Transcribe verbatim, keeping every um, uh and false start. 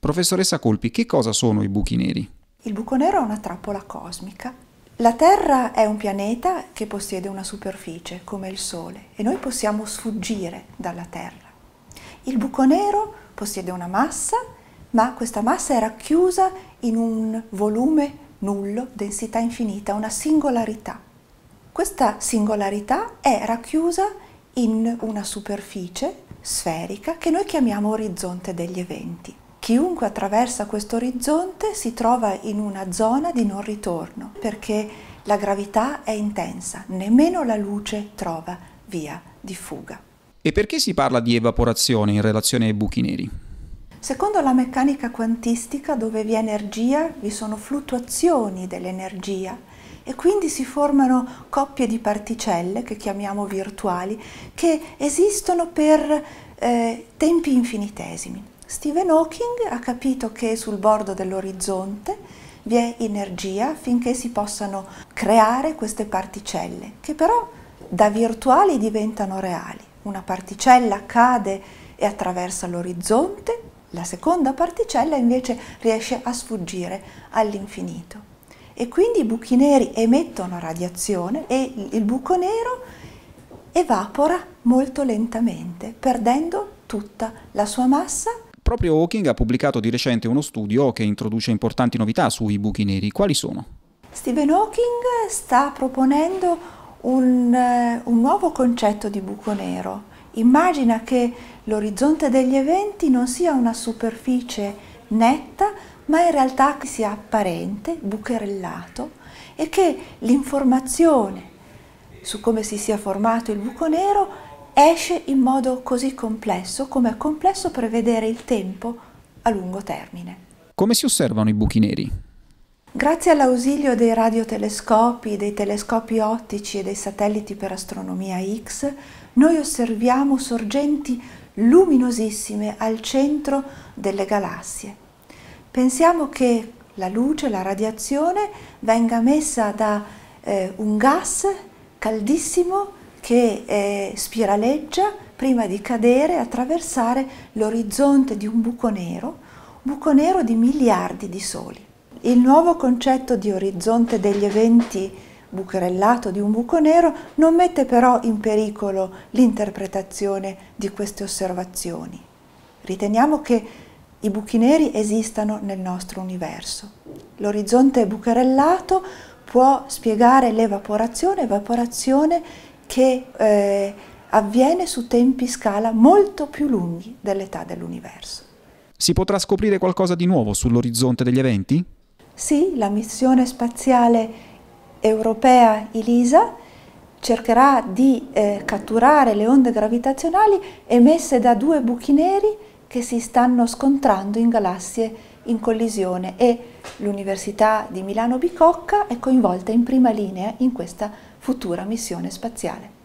Professoressa Colpi, che cosa sono i buchi neri? Il buco nero è una trappola cosmica. La Terra è un pianeta che possiede una superficie, come il Sole, e noi possiamo sfuggire dalla Terra. Il buco nero possiede una massa, ma questa massa è racchiusa in un volume nullo, densità infinita, una singolarità. Questa singolarità è racchiusa in una superficie sferica che noi chiamiamo orizzonte degli eventi. Chiunque attraversa questo orizzonte si trova in una zona di non ritorno, perché la gravità è intensa, nemmeno la luce trova via di fuga. E perché si parla di evaporazione in relazione ai buchi neri? Secondo la meccanica quantistica, dove vi è energia, vi sono fluttuazioni dell'energia e quindi si formano coppie di particelle, che chiamiamo virtuali, che esistono per eh, tempi infinitesimi. Stephen Hawking ha capito che sul bordo dell'orizzonte vi è energia finché si possano creare queste particelle, che però da virtuali diventano reali. Una particella cade e attraversa l'orizzonte, la seconda particella invece riesce a sfuggire all'infinito. E quindi i buchi neri emettono radiazione e il buco nero evapora molto lentamente, perdendo tutta la sua massa. Proprio Hawking ha pubblicato di recente uno studio che introduce importanti novità sui buchi neri. Quali sono? Stephen Hawking sta proponendo un, un nuovo concetto di buco nero. Immagina che l'orizzonte degli eventi non sia una superficie netta, ma in realtà che sia apparente, bucherellato, e che l'informazione su come si sia formato il buco nero esce in modo così complesso, come è complesso prevedere il tempo a lungo termine. Come si osservano i buchi neri? Grazie all'ausilio dei radiotelescopi, dei telescopi ottici e dei satelliti per astronomia X, noi osserviamo sorgenti luminosissime al centro delle galassie. Pensiamo che la luce, la radiazione, venga messa da eh, un gas caldissimo che eh, spiraleggia prima di cadere e attraversare l'orizzonte di un buco nero, buco nero di miliardi di soli. Il nuovo concetto di orizzonte degli eventi bucherellato di un buco nero non mette però in pericolo l'interpretazione di queste osservazioni. Riteniamo che i buchi neri esistano nel nostro universo. L'orizzonte bucherellato può spiegare l'evaporazione, evaporazione che eh, avviene su tempi scala molto più lunghi dell'età dell'universo. Si potrà scoprire qualcosa di nuovo sull'orizzonte degli eventi? Sì, la missione spaziale europea ELISA cercherà di eh, catturare le onde gravitazionali emesse da due buchi neri che si stanno scontrando in galassie in collisione, e l'Università di Milano Bicocca è coinvolta in prima linea in questa futura missione spaziale.